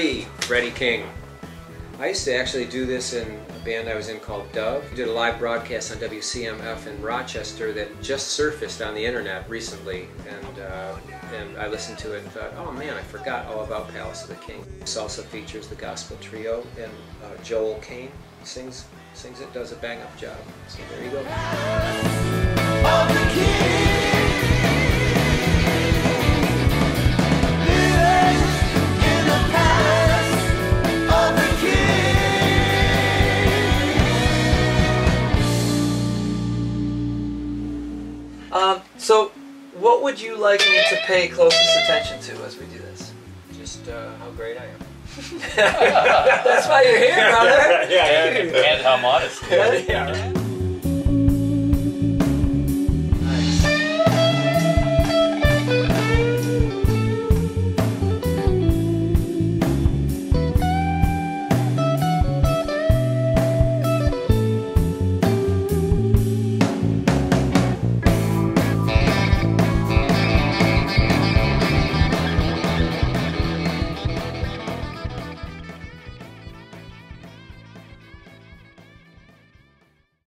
3, Freddie King. I used to actually do this in a band I was in called Dove. We did a live broadcast on WCMF in Rochester that just surfaced on the internet recently, and I listened to it and thought, oh man, I forgot all about Palace of the King. This also features the gospel trio, and Joel Kane sings it, does a bang-up job. So there you go. So, what would you like me to pay closest attention to as we do this? Just how great I am. That's why you're here, brother. Yeah, and how modest. Yeah.